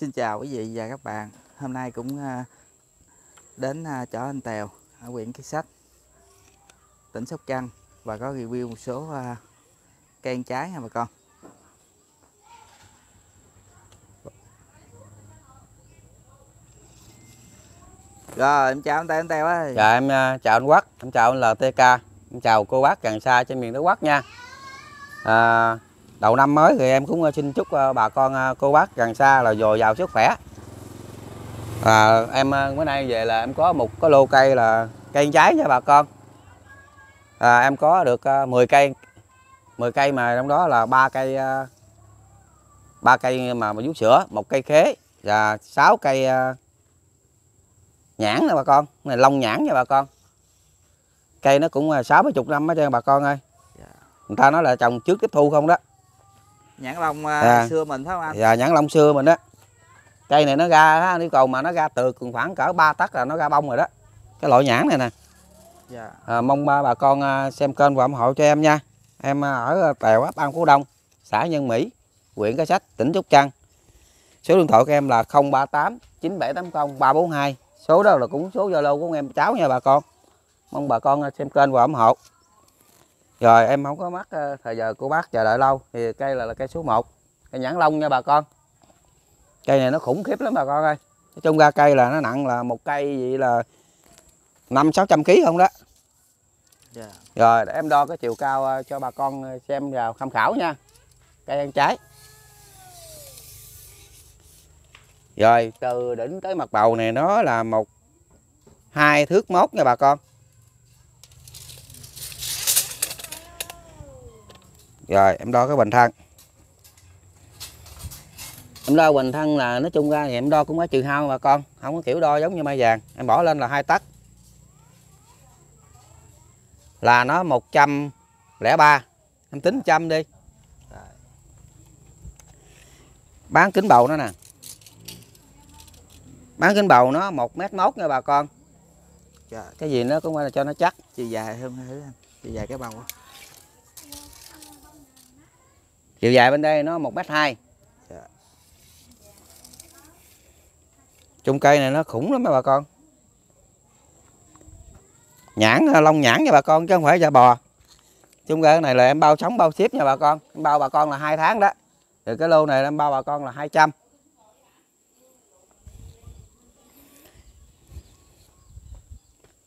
Xin chào quý vị và các bạn. Hôm nay cũng đến chỗ anh Tèo ở huyện Kế Sách, tỉnh Sóc Trăng, và có review một số cây ăn trái nha bà con. Rồi em chào anh Tèo ơi. Dạ em chào anh Quắc, em chào anh LTK, em chào cô bác càng xa trên miền đất Quắc nha. Đầu năm mới thì em cũng xin chúc bà con cô bác gần xa là dồi dào sức khỏe. Em bữa nay về là em có một cái lô cây là cây ăn trái nha bà con. Em có được 10 cây mà trong đó là ba cây mà vú sữa, một cây khế và 6 cây nhãn nè bà con, này long nhãn nha bà con. Cây nó cũng 60 năm hết trơn bà con ơi. Người ta nói là trồng trước tiếp thu không đó. Nhãn long xưa mình phải không anh? Dạ, nhãn long xưa mình đó. Cây này nó ra nếu cầu mà nó ra từ khoảng cỡ 3 tấc là nó ra bông rồi đó. Cái loại nhãn này nè. Dạ. Mong bà con xem kênh và ủng hộ cho em nha. Em ở Tèo, ấp An Phú Đông, xã Nhân Mỹ, huyện Kế Sách, tỉnh Sóc Trăng. Số điện thoại của em là 0389780342. Số đó là cũng số Zalo của em cháu nha bà con. Mong bà con xem kênh và ủng hộ. Rồi em không có mắc thời giờ của bác chờ đợi lâu thì cây là cây số 1, cây nhãn long nha bà con. Cây này nó khủng khiếp lắm bà con ơi. Nói chung ra cây là nó nặng là một cây vậy là 500-600 kg không đó. Yeah. Rồi để em đo cái chiều cao cho bà con xem vào tham khảo nha. Cây ăn trái. Rồi từ đỉnh tới mặt bầu này nó là 2 thước 1 nha bà con. Rồi em đo cái bình thân. Em đo bình thân là nói chung ra thì em đo cũng có trừ hao bà con. Không có kiểu đo giống như mai vàng. Em bỏ lên là 2 tấc. Là nó 103. Em tính 100 đi. Bán kính bầu nó nè. Bán kính bầu nó 1m1 nha bà con. Cái gì nó cũng phải là cho nó chắc. Chiều dài hơn thử anh. Chiều dài cái bầu đó. Chiều dài bên đây nó 1m2. Chung cây này nó khủng lắm bà con. Nhãn, long nhãn nha bà con chứ không phải da bò. Chung cây này là em bao sống bao ship nha bà con. Em bao bà con là 2 tháng đó. Rồi cái lô này em bao bà con là 200.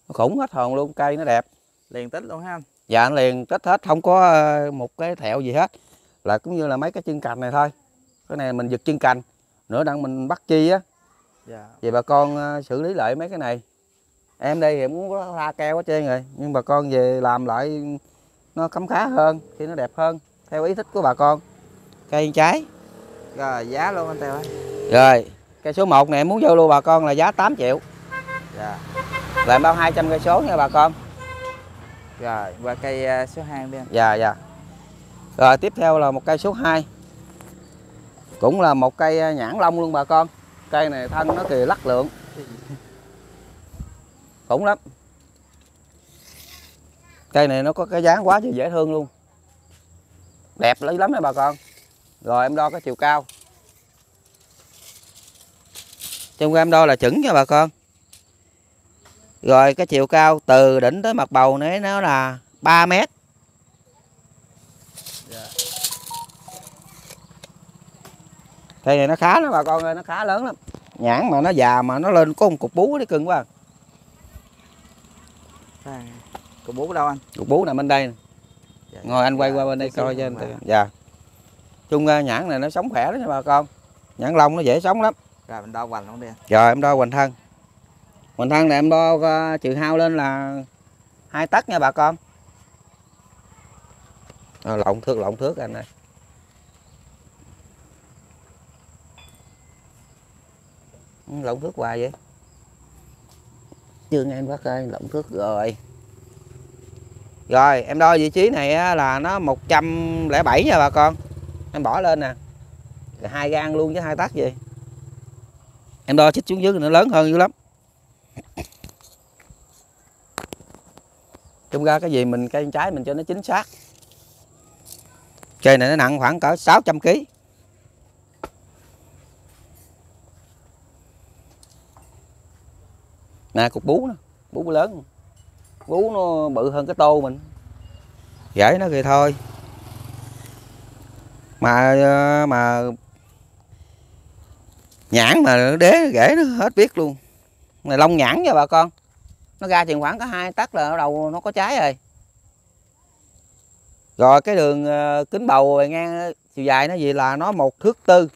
Nó khủng hết hồn luôn, cây nó đẹp. Liền tích luôn ha anh? Dạ liền tích hết, không có một cái thẹo gì hết. Là cũng như là mấy cái chân cành này thôi. Cái này mình giật chân cành. Nữa đang mình bắt chi á. Dạ. Vậy bà con xử lý lại mấy cái này. Em đây thì em cũng có la keo hết trơn rồi. Nhưng bà con về làm lại nó cắm khá hơn. Thì nó đẹp hơn. Theo ý thích của bà con. Cây trái. Rồi giá luôn anh Tèo ơi. Rồi. Cây số 1 này em muốn vô luôn bà con là giá 8 triệu. Dạ. Là em bao 200 cây số nha bà con. Rồi qua cây số 2 đi anh. Dạ dạ. Rồi tiếp theo là một cây số 2. Cũng là một cây nhãn long luôn bà con. Cây này thân nó thì lắc lượng. Khủng lắm. Cây này nó có cái dáng quá dễ thương luôn. Đẹp lắm đấy bà con. Rồi em đo cái chiều cao. Trong em đo là chuẩn nha bà con. Rồi cái chiều cao từ đỉnh tới mặt bầu nãy nó là 3 mét. Cây này nó khá lắm bà con ơi, nó khá lớn lắm. Nhãn mà nó già mà nó lên có một cục bú đấy cưng quá. À, cục bú ở đâu anh? Cục bú nằm bên đây nè. Dạ, ngồi anh quay qua bên đây coi cho anh. Dạ. Chung nhãn này nó sống khỏe đó nha bà con. Nhãn long nó dễ sống lắm. Rồi mình đo hoành luôn đi. Rồi em đo hoành thân. Hoành thân này em đo trừ hao lên là 2 tấc nha bà con. Lộn thước anh ơi. Lộn thước hoài vậy. Chưa nghe em bác ơi, lộn thước rồi. Rồi em đo vị trí này là nó 107 nha bà con. Em bỏ lên nè. 2 gang luôn chứ 2 tấc gì. Em đo xích xuống dưới nó lớn hơn dữ lắm. Trong ra cái gì mình cây trái mình cho nó chính xác. Cây này nó nặng khoảng cỡ 600 kg. Nè cục bú nó, bú lớn, bú nó bự hơn cái tô mình. Gãy nó kìa thôi. Mà nhãn mà nó đế rễ nó hết biết luôn. Này lông nhãn nha bà con. Nó ra chừng khoảng có 2 tấc là đầu nó có trái rồi. Rồi cái đường kính bầu ngang chiều dài nó gì là nó 1 thước 4.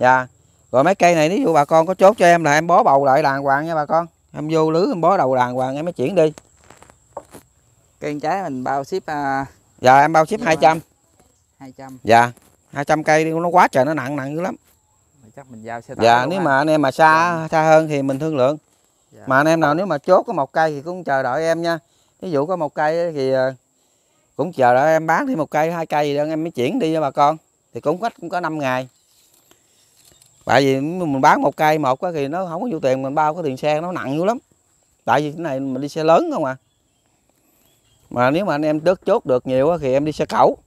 Dạ. Rồi mấy cây này nếu như bà con có chốt cho em là em bó bầu lại đàng hoàng nha bà con. Em vô lưới em bó đầu đàng hoàng em mới chuyển đi. Cây trái mình bao ship dạ em bao ship 200. 200. Dạ. 200 cây đi nó quá trời nó nặng dữ lắm. Chắc mình giao xe tải. Dạ nếu mà anh em mà xa hơn thì mình thương lượng. Dạ. Mà anh em nào nếu mà chốt có 1 cây thì cũng chờ đợi em nha. Ví dụ có 1 cây thì cũng chờ đợi em bán thêm 1 cây 2 cây gì đó em mới chuyển đi cho bà con. Thì cũng cách cũng có 5 ngày. Tại vì mình bán 1 cây 1 thì nó không có vô tiền, mình bao cái tiền xe nó nặng dữ lắm. Tại vì cái này mình đi xe lớn không à. Mà nếu mà anh em đứt chốt được nhiều thì em đi xe cẩu.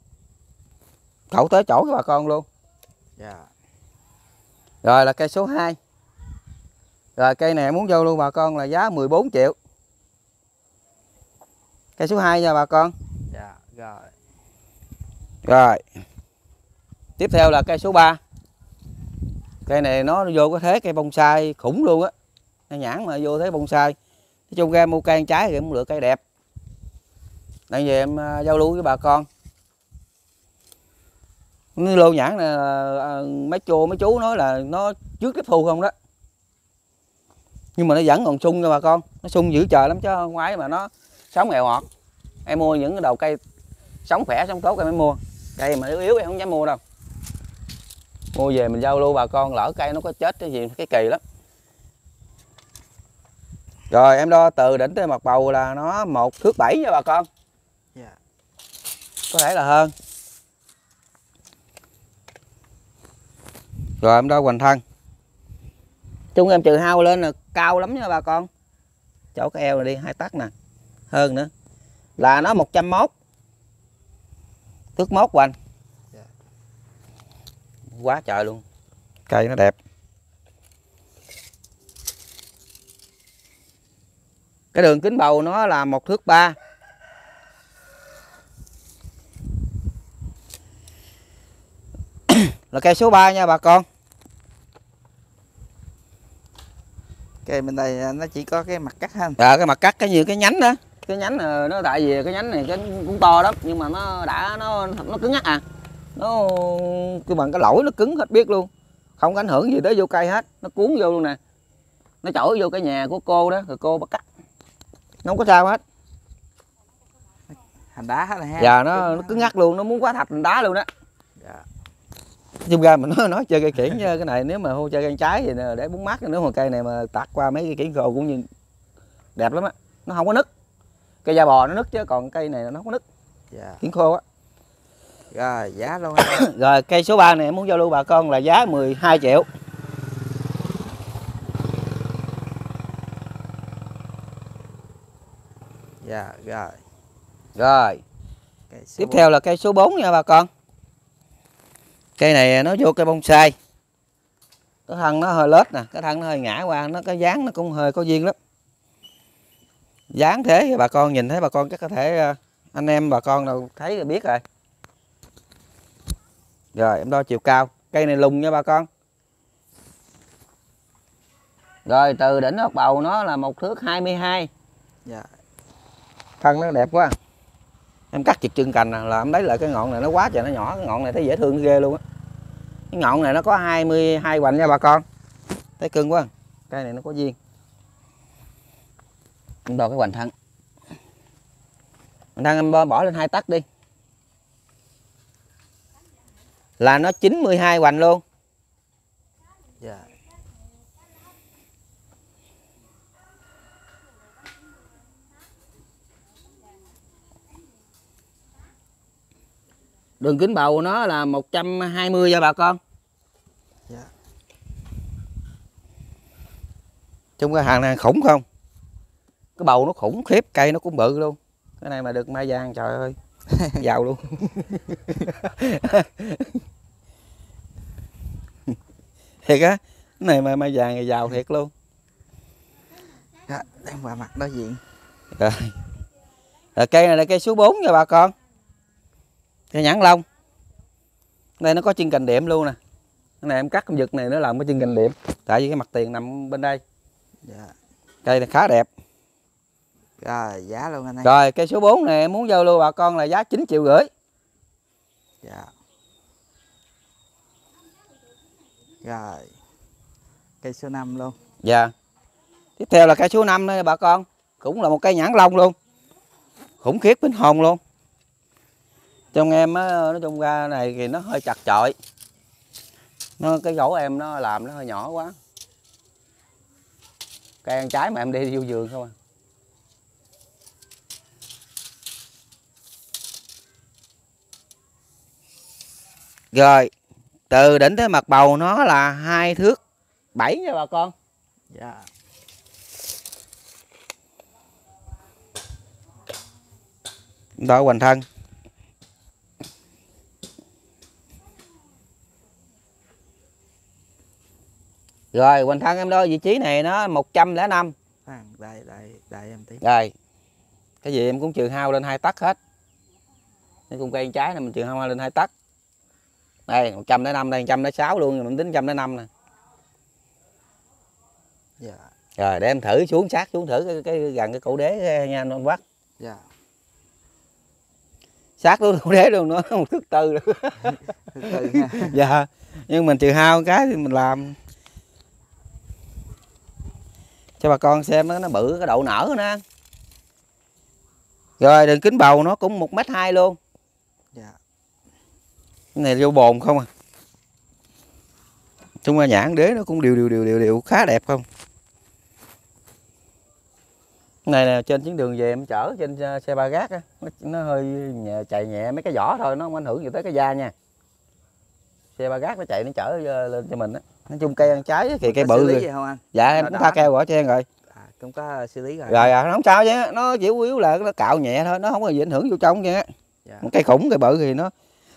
Cẩu tới chỗ cho bà con luôn. Dạ. Rồi là cây số 2. Rồi cây này muốn vô luôn bà con là giá 14 triệu. Cây số 2 nha bà con. Dạ rồi. Rồi. Tiếp theo là cây số 3. Cây này nó vô cái thế cây bonsai khủng luôn á. Nhãn mà vô thế bonsai. Nói chung ra mua cây ăn trái thì em lựa cây đẹp. Đang về em giao lưu với bà con. Lô nhãn này mấy chú nói là nó trước tiếp thu không đó, nhưng mà nó vẫn còn sung nha bà con. Nó sung dữ trời lắm chứ ngoái mà nó sống nghèo ngọt. Em mua những cái đầu cây sống khỏe sống tốt em mới mua, cây mà yếu em không dám mua đâu. Mua về mình giao lưu bà con, lỡ cây nó có chết cái gì cái kỳ lắm. Rồi em đo từ đỉnh tới mặt bầu là nó 1 thước 7 nha bà con. Có thể là hơn. Rồi em đo hoành thân. Chúng em trừ hao lên là cao lắm nha bà con. Chỗ cái eo này đi 2 tấc nè. Hơn nữa. Là nó 101. Thước 1 hoành. Quá trời luôn. Cây nó đẹp. Cái đường kính bầu nó là 1 thước 3. Là cây số 3 nha bà con. Cây bên đây nó chỉ có cái mặt cắt ha. Dạ cái mặt cắt cái nhiều cái nhánh đó. Cái nhánh này, nó tại vì cái nhánh này cái cũng to lắm nhưng mà nó đã nó cứng ngắt à. Nó cứ bằng cái lỗi nó cứng hết biết luôn. Không có ảnh hưởng gì tới vô cây hết, nó cuốn vô luôn nè. Nó chổi vô cái nhà của cô đó rồi cô bắt cắt. Nó không có sao hết. Thành đá hết rồi ha. Dạ nó cứng ngắt luôn, nó muốn quá thạch thành đá luôn đó. Dạ. Chung ra mình nói chơi cây kiển nha, cái này nếu mà hô chơi cây trái thì để búng mát, nếu mà cây này mà tạt qua mấy cây kiển khô cũng như đẹp lắm á, nó không có nứt. Cây da bò nó nứt chứ còn cây này nó không có nứt. Yeah. Kiển khô á. Rồi giá luôn. Rồi cây số 3 này em muốn giao lưu bà con là giá 12 triệu. Dạ yeah, rồi. Rồi. Tiếp 4. Theo là cây số 4 nha bà con. Cây này nó vô cây bonsai. Cái thân nó hơi lết nè, cái thân nó hơi ngã qua, nó cái dáng nó cũng hơi có duyên lắm. Dáng thế thì bà con nhìn thấy bà con chắc có thể anh em bà con nào thấy là biết rồi. Rồi em đo chiều cao, cây này lùng nha bà con. Rồi từ đỉnh hốc bầu nó là 1 thước 22. Dạ. Thân nó đẹp quá. Em cắt chật chân cành là em lấy lại cái ngọn này nó quá trời nó nhỏ, cái ngọn này thấy dễ thương ghê luôn á. Cái ngọn này nó có 22 hoành nha bà con. Thấy cưng quá. Cây này nó có duyên. Em đo cái hoành thân. Hoành thân em bỏ lên 2 tấc đi. Là nó 92 hoành luôn. Dạ. Đường kính bầu nó là 120 nha bà con. Dạ. Trong cái hàng này khủng không? Cái bầu nó khủng khiếp, cây nó cũng bự luôn. Cái này mà được mai vàng trời ơi, giàu luôn. Thiệt á, cái này mà mai vàng thì giàu thiệt luôn. Đó, đem bà mặt đối diện. Rồi. Rồi cây này là cây số 4 nha bà con. Cây nhãn long. Đây nó có chân cành điểm luôn nè. Cái này em cắt con vịt này nó làm cái chân cành điểm. Tại vì cái mặt tiền nằm bên đây. Dạ. Cây này khá đẹp. Rồi giá luôn anh em. Rồi cây số 4 này em muốn giao lưu bà con là giá 9,5 triệu. Dạ. Rồi. Cây số 5 luôn. Dạ. Tiếp theo là cây số 5 nữa bà con. Cũng là một cây nhãn long luôn. Khủng khiếp bính hồn luôn. Trong em á, nói chung ra này thì nó hơi chặt chọi. Nó, cái gỗ em nó làm nó hơi nhỏ quá. Cây ăn trái mà em đi vô vườn không à. Rồi. Từ đỉnh tới mặt bầu nó là 2,7 thước nha bà con. Dạ. Đó hoành thân. Rồi hoành thân em đo vị trí này nó 105. Đây em tí. Rồi. Cái gì em cũng trừ hao lên 2 tấc hết. Cái cùng cây trái này mình trừ hao lên 2 tấc. Đây 105 đây 106 luôn rồi mình tính 105 nè. Dạ. Rồi để em thử xuống sát xuống thử cái gần cái cổ đế nha anh Quách. Dạ. Sát luôn đế luôn nó 1,4 thước luôn. Dạ. Nhưng mình trừ hao cái thì mình làm cho bà con xem nó bự cái đậu nở nữa. Rồi đường kính bầu nó cũng 1,2 m luôn. Dạ. Cái này vô bồn không à. Chung là nhãn đế nó cũng đều khá đẹp không. Cái này nè trên chuyến đường về em chở trên xe ba gác á, nó hơi nhẹ, chạy nhẹ mấy cái vỏ thôi, nó không ảnh hưởng gì tới cái da nha. Xe ba gác nó chạy nó chở lên cho mình á. Nói chung cây ăn trái thì cây bự rồi. Dạ em cũng tha keo bỏ cho em rồi. À, cũng có xử lý rồi. Rồi à, nó không sao chứ, nó chỉ yếu là nó cạo nhẹ thôi, nó không có gì ảnh hưởng vô trong chứ. Dạ. Một cây khủng cây bự thì nó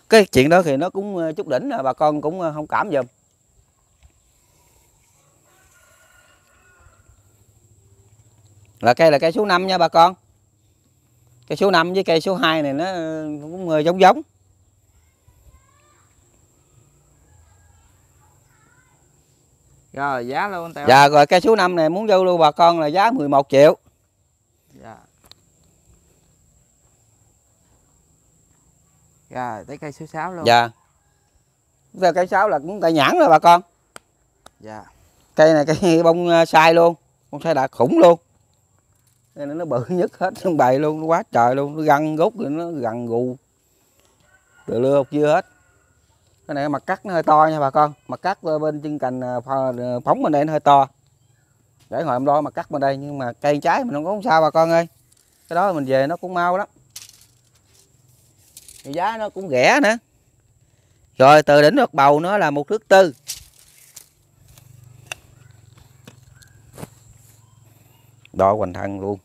cái chuyện đó thì nó cũng chút đỉnh, bà con cũng không cảm giùm. Là cây số 5 nha bà con. Cây số 5 với cây số 2 này nó cũng giống. Rồi giá luôn Tèo. Dạ rồi cây số 5 này muốn giao lưu bà con là giá 11 triệu. Dạ. Rồi tới cây số 6 luôn. Dạ. Tới cây 6 là cũng cây nhãn rồi bà con. Dạ. Cây này cây bonsai luôn. Bonsai đã khủng luôn. Cây này nó bự nhất hết trong bầy luôn, nó quá trời luôn, nó găng gốc rồi nó gằn gù. Từ lưa học dưa hết. Cái này mặt cắt nó hơi to nha bà con. Mặt cắt bên chân cành phóng bên đây nó hơi to. Để hồi em lo mặt cắt bên đây, nhưng mà cây trái mình không sao bà con ơi. Cái đó mình về nó cũng mau lắm. Thì giá nó cũng rẻ nữa. Rồi từ đỉnh mặt bầu nó là 1,4 thước. Đo hoành thân luôn.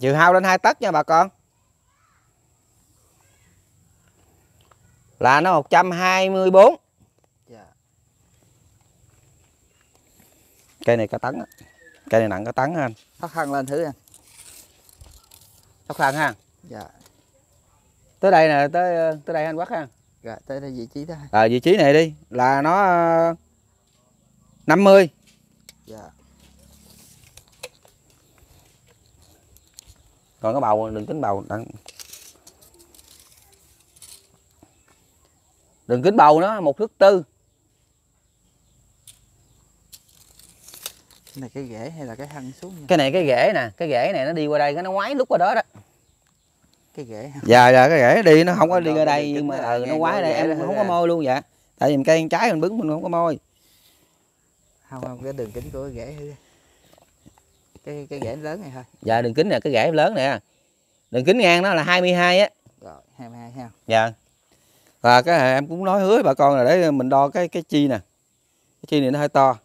Trừ hao lên 2 tấc nha bà con. Là nó 124. Dạ. Cây này cả tấn. Cây này nặng cả tấn anh. Thóc khăn lên thử anh. Thóc khăn ha. Dạ. Tới đây nè, tới đây anh Quắc ha. Dạ, tới đây vị trí đó. À, vị trí này đi, là nó 50. Dạ. Còn cái bầu đừng tính bầu. Đường kính bầu nó 1,4 thước. Cái này cái rễ hay là cái hăng xuống nha? Cái này cái rễ nè, cái rễ này nó đi qua đây cái nó ngoái lúc qua đó đó. Cái rễ hả? Dạ dạ cái rễ đi nó không có đi qua đây nhưng mà nó ngoái đây em không có môi luôn dạ. Tại vì cây trái mình bứng mình không có môi. Không cái đường kính của cái rễ cái rễ lớn này thôi. Dạ đường kính nè, cái rễ lớn nè. Đường kính ngang nó là 22 á. Rồi 22 ha. Dạ. Và cái này em cũng nói hứa bà con là để mình đo cái chi nè. Cái chi này nó hơi to.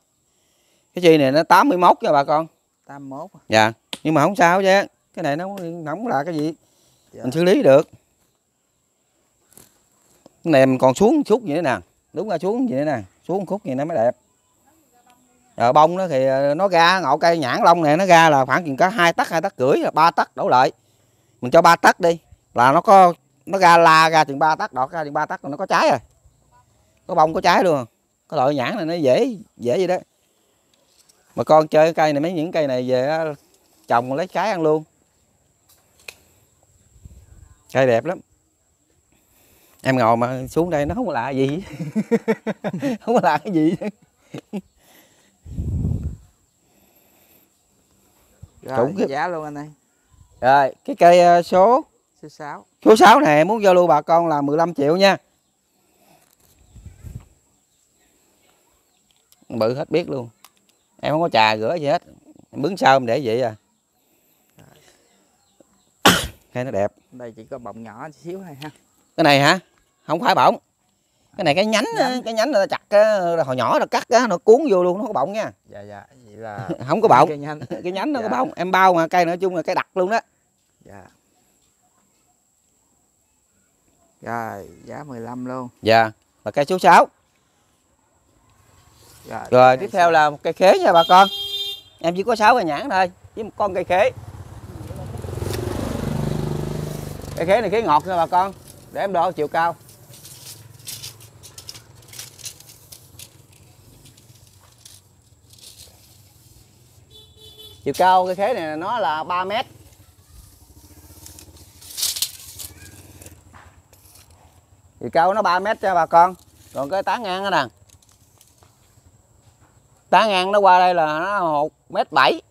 Cái chi này nó 81 nha bà con. 81. Dạ. Nhưng mà không sao chứ. Cái này nó không là cái gì. Dạ. Mình xử lý được. Cái này mình còn xuống chút vậy nè. Đúng ra xuống vậy nè. Xuống khúc vậy nó mới đẹp. Rồi bông nó thì nó ra, ngọn cây nhãn long này nó ra là khoảng chừng có 2 tấc, 2 tấc rưỡi, 3 tấc đổ lại. Mình cho 3 tấc đi là nó có, nó ra la ra chừng 3 tấc, đọt ra chừng 3 tấc nó có trái rồi. Có bông có trái luôn. Cái loại nhãn này nó dễ vậy đó. Mà con chơi cây này, mấy những cây này về trồng lấy trái ăn luôn. Cây đẹp lắm. Em ngồi mà xuống đây nó không có lạ gì. Không có lạ cái gì. Rồi, giá luôn anh ơi. Rồi, cái cây số 6. Số 6 này muốn giao lưu bà con là 15 triệu nha. Bự hết biết luôn. Em không có trà rửa gì hết. Em bứng sao em để vậy à. Thấy nó đẹp. Đây chỉ có bọng nhỏ xíu thôi ha. Cái này hả? Không phải bọng. Cái này cái nhánh, cái nhánh là chặt hồi nhỏ là cắt nó cuốn vô luôn, nó có bọng nha. Dạ dạ, vậy là không có bọng. Cái nhánh nó dạ. Có bọng. Em bao mà cây nói chung là cây đặc luôn đó. Dạ. Rồi, giá 15 luôn. Dạ, là cây số 6. Dạ, rồi tiếp theo là một cây khế nha bà con. Em chỉ có 6 cây nhãn thôi, với một con cây khế. Cây khế này khế ngọt nha bà con. Để em đo chiều cao. Chiều cao cây khế này nó là 3 mét. Chiều cao nó 3 mét cho bà con. Còn cái tán ngang đó nè, tán ngang nó qua đây là nó 1,7 mét.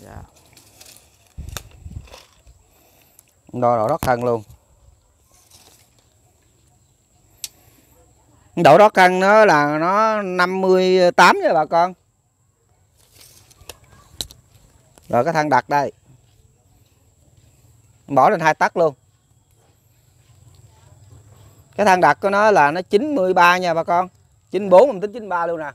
Dạ. Đo độ đót thân luôn. Độ đót thân nó là nó 58 nha bà con. Rồi cái thân đặt đây. Bỏ lên 2 tấc luôn. Cái thân đặt của nó là nó 93 nha bà con. 94 mình tính 93 luôn nè.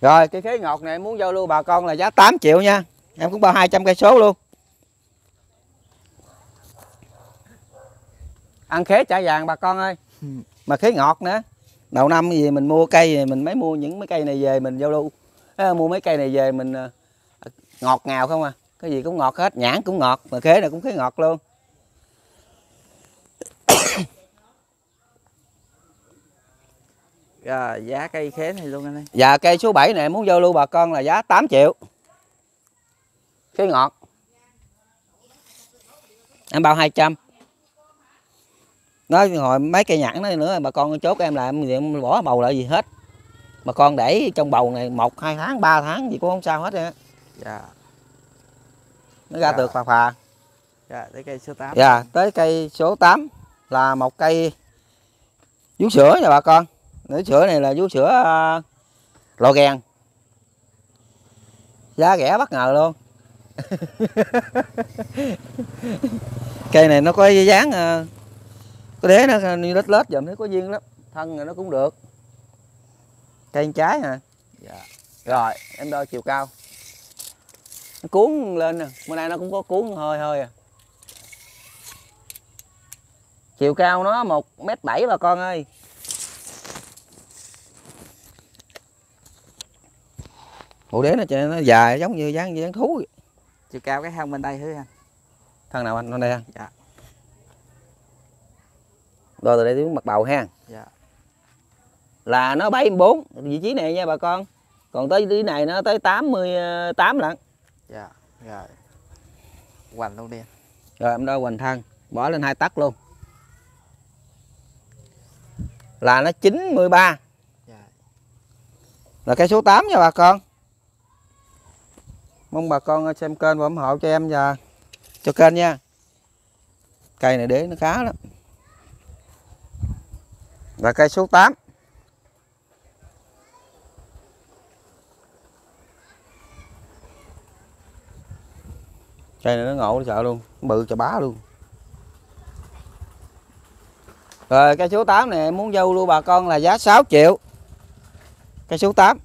Rồi cái khế ngọt này muốn giao lưu bà con là giá 8 triệu nha. Em cũng bao 200 cây số luôn. Ăn khế trả vàng bà con ơi. Mà khế ngọt nữa. Đầu năm gì mình mua cây này, mình mới mua những mấy cây này về mình giao lưu. Mua mấy cây này về mình ngọt ngào không à. Cái gì cũng ngọt hết, nhãn cũng ngọt, mà khế này cũng khế ngọt luôn. Rồi, giá cây khế này luôn anh ơi. Dạ, cây số 7 này muốn giao lưu bà con là giá 8 triệu. Khế ngọt. Em bao 200. Nói hồi mấy cây nhãn nói nữa bà con chốt em là em bỏ bầu lại gì hết. Bà con để trong bầu này 1, 2 tháng, 3 tháng gì cũng không sao hết á. Dạ. Nó ra dạ. Tược phà phà. Dạ, tới cây số 8. Dạ, tới cây số 8 là một cây vú sữa nha bà con. Vú sữa này là vú sữa lò ghèn. Giá rẻ bất ngờ luôn. Cây này nó có dáng cái đế nó như lết lết dùm, thấy có duyên lắm. Thân này nó cũng được. Cây trái hả? Dạ. Rồi em đo chiều cao. Nó cuốn lên nè. Bữa nay nó cũng có cuốn hơi hơi à. Chiều cao nó 1,7 m bà con ơi. Bộ đế nó dài giống như dáng thú vậy. Chiều cao cái thân bên đây hứa anh. Thân nào anh? Bên đây anh? Dạ. Rồi từ đây đến mặt bầu ha. Dạ. Là nó 74 vị trí này nha bà con. Còn tới cái này nó tới 88 lận. Dạ. Rồi. Hoành luôn đi. Rồi em đo hoành thân, bỏ lên 2 tấc luôn. Là nó 93. Dạ. Là cây số 8 nha bà con. Mong bà con xem kênh và ủng hộ cho em và cho kênh nha. Cây này đế nó khá lắm. Là cây số 8. Cây này nó ngộ nó sợ luôn, nó bự chà bá luôn. Rồi cây số 8 này muốn giao lưu bà con là giá 6 triệu. Cây số 8.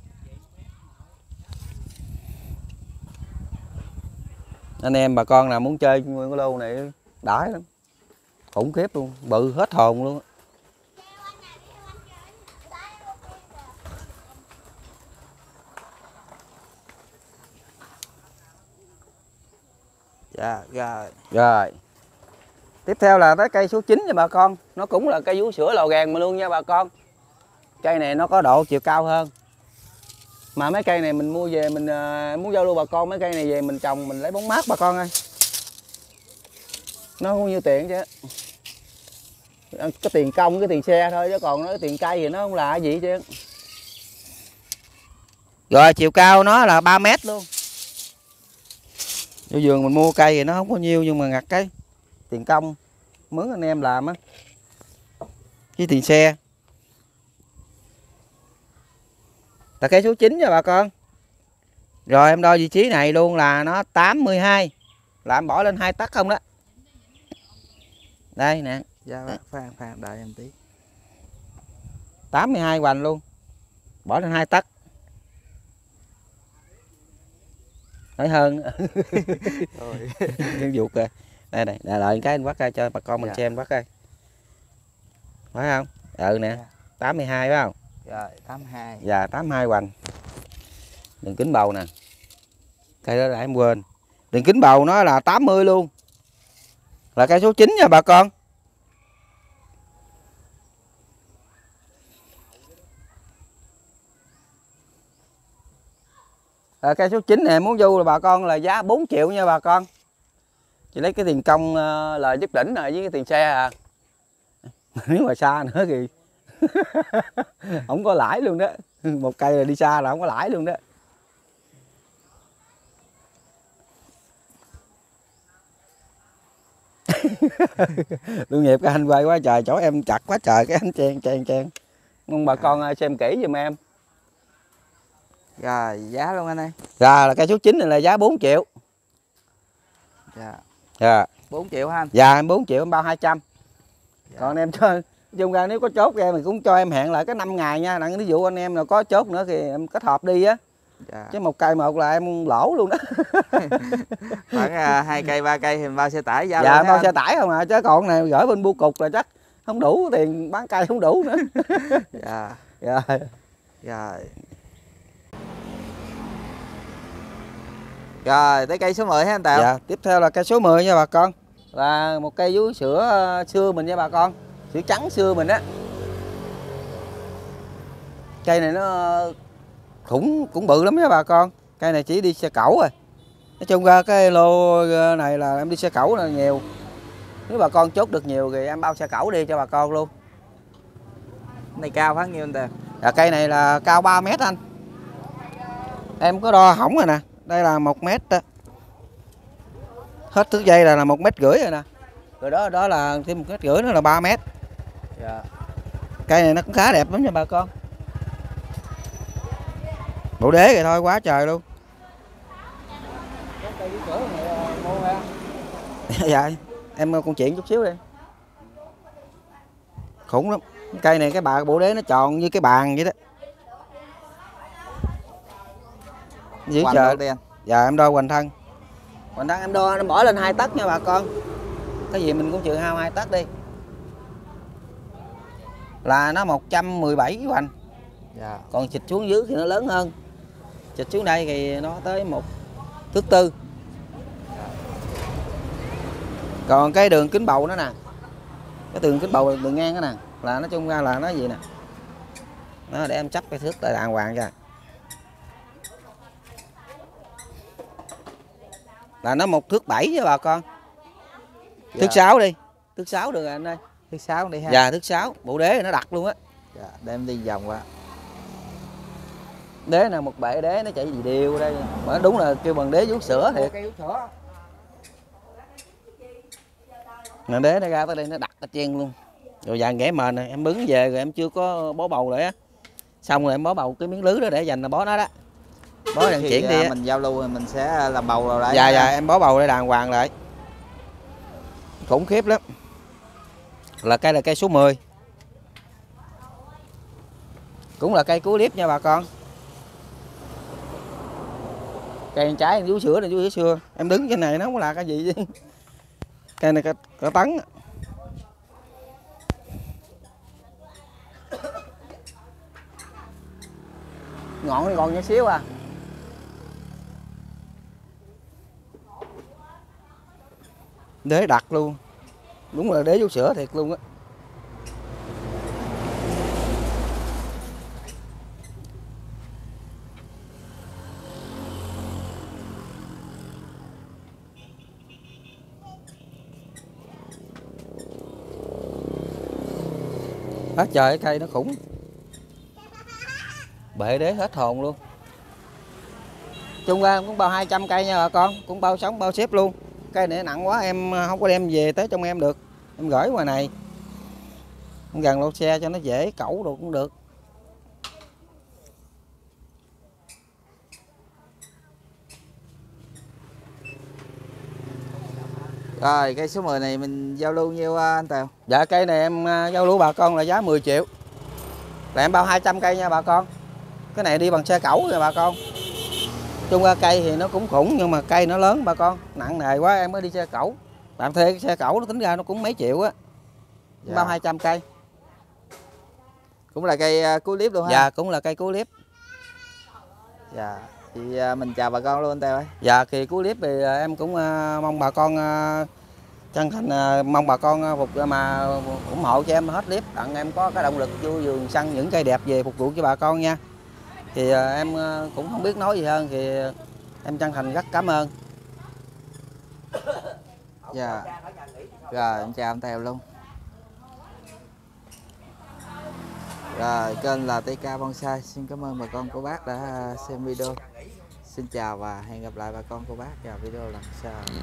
Anh em bà con nào muốn chơi nguyên cái lô này đãi lắm. Khủng khiếp luôn, bự hết hồn luôn. Dạ rồi. Rồi. Tiếp theo là tới cây số 9 nha bà con. Nó cũng là cây vú sữa lò gàng mà luôn nha bà con. Cây này nó có độ chiều cao hơn. Mà mấy cây này mình mua về mình muốn giao lưu bà con, mấy cây này về mình trồng mình lấy bóng mát bà con ơi. Nó cũng như tiện chứ. Có tiền công, cái tiền xe thôi chứ còn nó tiền cây thì nó không là gì chứ. Rồi chiều cao nó là 3 mét luôn. Vô vườn mình mua cây thì nó không có nhiêu nhưng mà ngặt cái tiền công mướn anh em làm á với tiền xe. Là cây số 9 nha bà con. Rồi em đo vị trí này luôn là nó 82. Là em bỏ lên 2 tấc không đó. Đây nè. Dạ bác Phan đợi em tí. 82 hoành luôn. Bỏ lên 2 tấc. Nói hơn. Rồi. Nhân dục kìa. Đây này, đợi cái anh bắt ra cho bà con mình dạ. Xem bắt coi. Phải không? Ừ nè. 82 phải không? Rồi 82. Dạ 82 hoành. Đường kính bầu nè. Cây đó là em quên. Đường kính bầu nó là 80 luôn. Là cây số 9 nha bà con. À, cây số 9 này muốn du là bà con là giá 4 triệu nha bà con. Chị lấy cái tiền công lời dứt đỉnh này với cái tiền xe à. Nếu mà xa nữa thì không có lãi luôn đó. Một cây là đi xa là không có lãi luôn đó. Lưu Nghiệp cái anh quay quá trời, chỗ em chặt quá trời cái anh chen. Mong bà con xem kỹ giùm em. Rồi giá luôn anh ơi. Rồi là cây số 9 này là giá 4 triệu. Dạ. Dạ. 4 triệu hả anh? Dạ em 4 triệu em bao 200. Dạ. Còn em cho chung ra nếu có chốt em thì cũng cho em hẹn lại cái 5 ngày nha. Đặng ví dụ anh em nào có chốt nữa thì em kết hợp đi á. Dạ. Chứ một cây một là em lỗ luôn đó. Khoảng 2 cây 3 cây thì bao xe tải giao. Dạ bao xe tải không à, chứ còn này gửi bên bưu cục là chắc không đủ tiền bán cây không đủ nữa. Dạ. Dạ. Dạ. Rồi tới cây số 10 hả anh Tèo? Dạ, tiếp theo là cây số 10 nha bà con. Là một cây vú sữa xưa mình nha bà con. Sữa trắng xưa mình á. Cây này nó cũng bự lắm nha bà con. Cây này chỉ đi xe cẩu rồi. Nói chung ra cái lô này là em đi xe cẩu là nhiều. Nếu bà con chốt được nhiều thì em bao xe cẩu đi cho bà con luôn. Này cao khoảng nhiêu anh Tèo? Dạ, cây này là cao 3 mét anh. Em có đo hỏng rồi nè. Đây là 1 mét đó. Hết thước dây là 1,5 mét rồi nè. Rồi đó là thêm 1,5 mét nữa là 3 mét. Dạ. Cây này nó cũng khá đẹp lắm nha bà con. Bộ đế vậy thôi quá trời luôn. Dạ em con chuyện chút xíu đi. Khủng lắm. Cây này cái bà bộ đế nó tròn như cái bàn vậy đó. Dưới chờ đi anh. Dạ em đo hoành thân. Hoành thân em đo nó bỏ lên 2 tấc nha bà con. Cái gì mình cũng trừ hao 2 tấc đi. Là nó 117 hoành. Dạ. Còn xịt xuống dưới thì nó lớn hơn. Xịt xuống đây thì nó tới 1,4 thước. Dạ. Còn cái đường kính bầu nữa nè. Cái đường kính bầu đường ngang đó nè. Là nói chung ra là nó gì nè. Nó để em chấp cái thước lại đàng hoàng ra. Là nó 1,7 thước nha bà con. Dạ. Thước 6 đi. Thước 6 được rồi anh ơi. Thước 6 đi ha. Dạ thước 6. Bộ đế nó đặt luôn á. Dạ để em đi vòng qua. Đế nè, một bệ đế nó chạy gì điều đây. Mà đúng là kêu bằng đế vú sữa thiệt. Nè đế nó ra tới đây nó đặt ở trên luôn. Rồi vàng ghẻ mền nè. Em bứng về rồi em chưa có bó bầu lại á. Xong rồi em bó bầu cái miếng lưới đó để dành là bó nó đó. Bó đàn chuyển đi mình giao lưu mình sẽ làm bầu rồi đấy. Dạ dạ em bó bầu để đàng hoàng lại. Khủng khiếp lắm. Là cây số 10. Cũng là cây cuối clip nha bà con. Cây trái vú sữa này vú sữa. Em đứng trên này nó không là cái gì chứ. Cây này cả tấn. Ngọn còn nhỏ xíu à. Đế đặc luôn. Đúng là đế vú sữa thiệt luôn á. Á trời, cái cây nó khủng. Bệ đế hết hồn luôn. Chung ra cũng bao 200 cây nha bà con, cũng bao sống bao xếp luôn. Cây này nặng quá em không có đem về tới trong em được. Em gửi ngoài này. Gần lô xe cho nó dễ cẩu đồ cũng được. Rồi cây số 10 này mình giao lưu nhiêu anh Tèo? Dạ cây này em giao lưu bà con là giá 10 triệu. Là em bao 200 cây nha bà con. Cái này đi bằng xe cẩu rồi bà con. Chung ra cây thì nó cũng khủng nhưng mà cây nó lớn bà con. Nặng nề quá em mới đi xe cẩu. Tạm thuê cái xe cẩu nó tính ra nó cũng mấy triệu á. Dạ. Bao 200 cây. Cũng là cây cuối clip luôn ha? Dạ cũng là cây cuối clip. Dạ. Thì mình chào bà con luôn anh Tèo ơi. Dạ kỳ cuối clip thì em cũng mong bà con chân thành, mong bà con phục mà ủng hộ cho em hết clip, đặng em có cái động lực vô vườn săn những cây đẹp về phục vụ cho bà con nha. Thì em cũng không biết nói gì hơn, thì em chân thành rất cảm ơn. Dạ. Rồi em chào anh Tèo luôn. Rồi kênh là LTK Bonsai, xin cảm ơn bà con cô bác đã xem video. Xin chào và hẹn gặp lại bà con cô bác vào video lần sau.